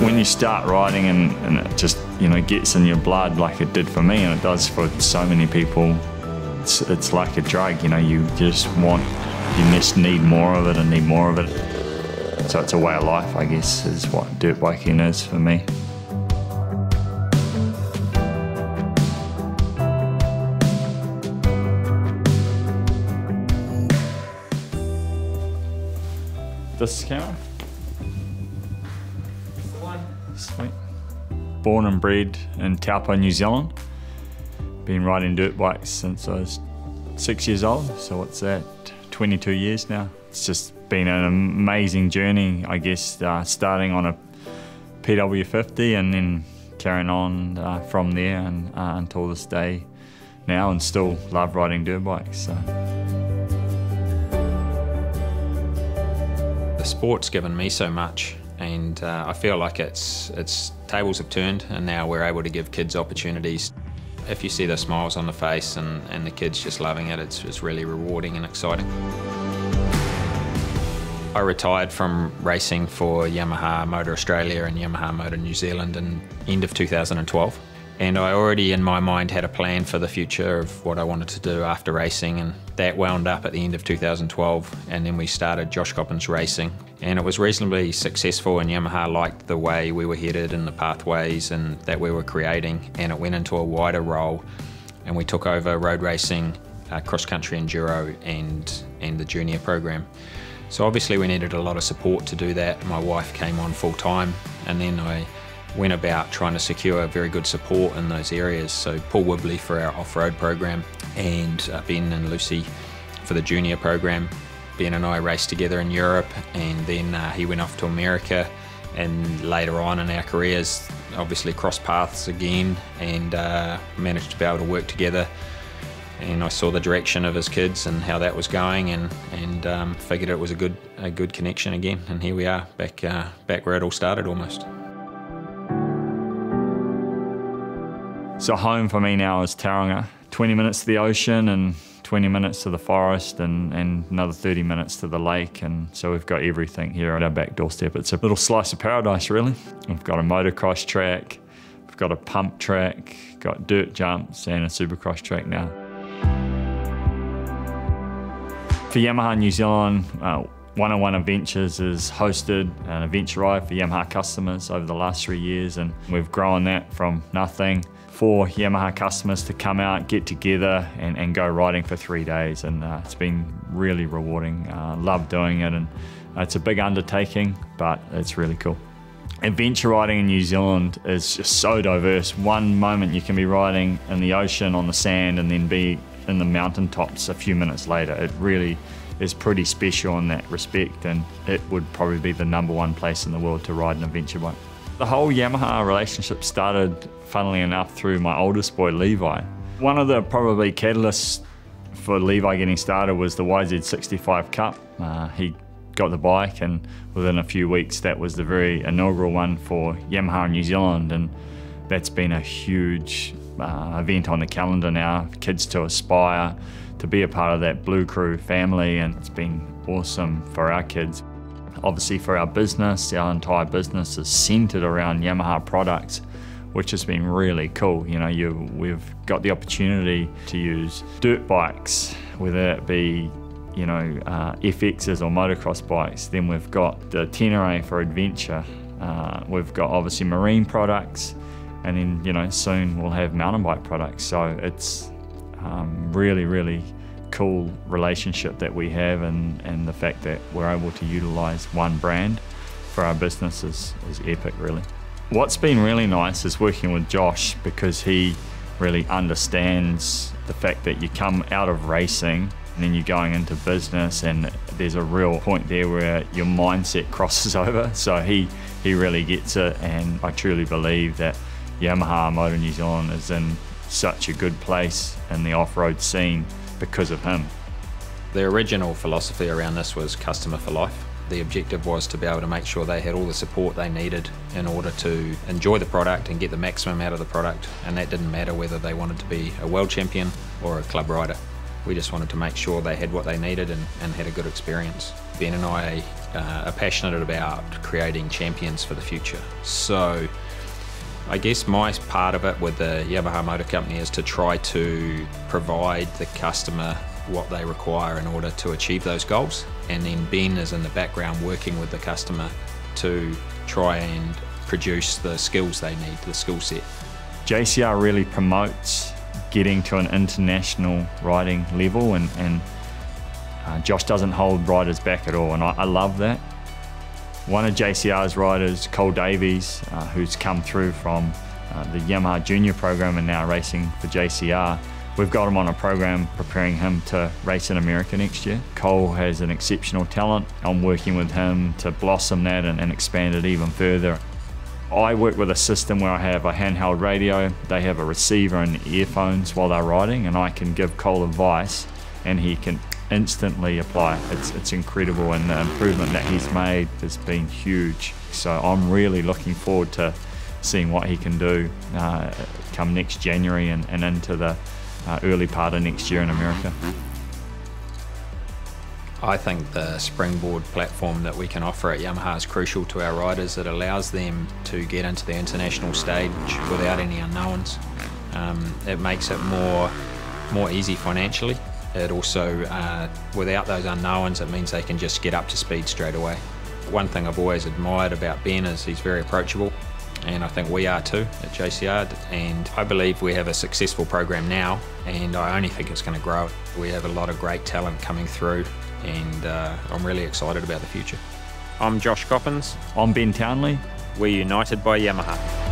when you start riding and it just, you know, gets in your blood like it did for me and it does for so many people, it's like a drug, you know, you just want, you just need more of it and need more of it. So it's a way of life, I guess, is what dirt biking is for me. This camera? Sweet. Born and bred in Taupo, New Zealand. Been riding dirt bikes since I was 6 years old, so what's that, 22 years now. It's just been an amazing journey, I guess, starting on a PW50 and then carrying on from there and until this day now, and still love riding dirt bikes. So. The sport's given me so much, and I feel like it's tables have turned and now we're able to give kids opportunities. If you see the smiles on the face and the kids just loving it, it's just really rewarding and exciting. I retired from racing for Yamaha Motor Australia and Yamaha Motor New Zealand in end of 2012, and I already in my mind had a plan for the future of what I wanted to do after racing, and that wound up at the end of 2012, and then we started Josh Coppins Racing, and it was reasonably successful, and Yamaha liked the way we were headed and the pathways and that we were creating, and it went into a wider role, and we took over road racing, cross-country enduro and the junior program. So obviously we needed a lot of support to do that. My wife came on full-time, and then I went about trying to secure very good support in those areas. So Paul Wibley for our off-road program, and Ben and Lucy for the junior program. Ben and I raced together in Europe, and then he went off to America, and later on in our careers obviously crossed paths again and managed to be able to work together, and I saw the direction of his kids and how that was going, and figured it was a good connection again, and here we are back where it all started almost. So home for me now is Tauranga. 20 minutes to the ocean and 20 minutes to the forest and another 30 minutes to the lake. And so we've got everything here at our back doorstep. It's a little slice of paradise, really. We've got a motocross track, we've got a pump track, got dirt jumps and a supercross track now. For Yamaha New Zealand, 101 Adventures has hosted an event drive for Yamaha customers over the last 3 years, and we've grown that from nothing for Yamaha customers to come out, get together and go riding for 3 days, and it's been really rewarding. Love doing it, and it's a big undertaking, but it's really cool. Adventure riding in New Zealand is just so diverse. One moment you can be riding in the ocean on the sand and then be in the mountaintops a few minutes later. It really is pretty special in that respect, and it would probably be the #1 place in the world to ride an adventure bike. The whole Yamaha relationship started, funnily enough, through my oldest boy, Levi. One of the probably catalysts for Levi getting started was the YZ65 Cup. He got the bike, and within a few weeks, that was the very inaugural one for Yamaha New Zealand, and that's been a huge event on the calendar now. Kids to aspire to be a part of that Blue Crew family, and it's been awesome for our kids. Obviously for our business, our entire business is centered around Yamaha products, which has been really cool. You know, we've got the opportunity to use dirt bikes, whether it be, you know, FXs or motocross bikes. Then we've got the Tenere for adventure. We've got obviously marine products, and then, you know, soon we'll have mountain bike products. So it's really, really cool relationship that we have, and the fact that we're able to utilize one brand for our business is epic, really. What's been really nice is working with Josh, because he really understands the fact that you come out of racing and then you're going into business, and there's a real point there where your mindset crosses over. So he really gets it, and I truly believe that Yamaha Motor New Zealand is in such a good place in the off-road scene because of him. The original philosophy around this was customer for life. The objective was to be able to make sure they had all the support they needed in order to enjoy the product and get the maximum out of the product, and that didn't matter whether they wanted to be a world champion or a club rider. We just wanted to make sure they had what they needed and had a good experience. Ben and I are passionate about creating champions for the future. So I guess my part of it with the Yamaha Motor Company is to try to provide the customer what they require in order to achieve those goals, and then Ben is in the background working with the customer to try and produce the skills they need, the skill set. JCR really promotes getting to an international riding level, and Josh doesn't hold riders back at all, and I love that. One of JCR's riders, Cole Davies, who's come through from the Yamaha Junior program and now racing for JCR, we've got him on a program preparing him to race in America next year. Cole has an exceptional talent. I'm working with him to blossom that and expand it even further. I work with a system where I have a handheld radio, they have a receiver and earphones while they're riding, and I can give Cole advice and he can instantly apply. It's incredible, and the improvement that he's made has been huge. So I'm really looking forward to seeing what he can do come next January and into the early part of next year in America. I think the springboard platform that we can offer at Yamaha is crucial to our riders. It allows them to get into the international stage without any unknowns. It makes it more easy financially. It also, without those unknowns, it means they can just get up to speed straight away. One thing I've always admired about Ben is he's very approachable, and I think we are too at JCR, and I believe we have a successful program now, and I only think it's going to grow. We have a lot of great talent coming through, and I'm really excited about the future. I'm Josh Coppins. I'm Ben Townley. We're united by Yamaha.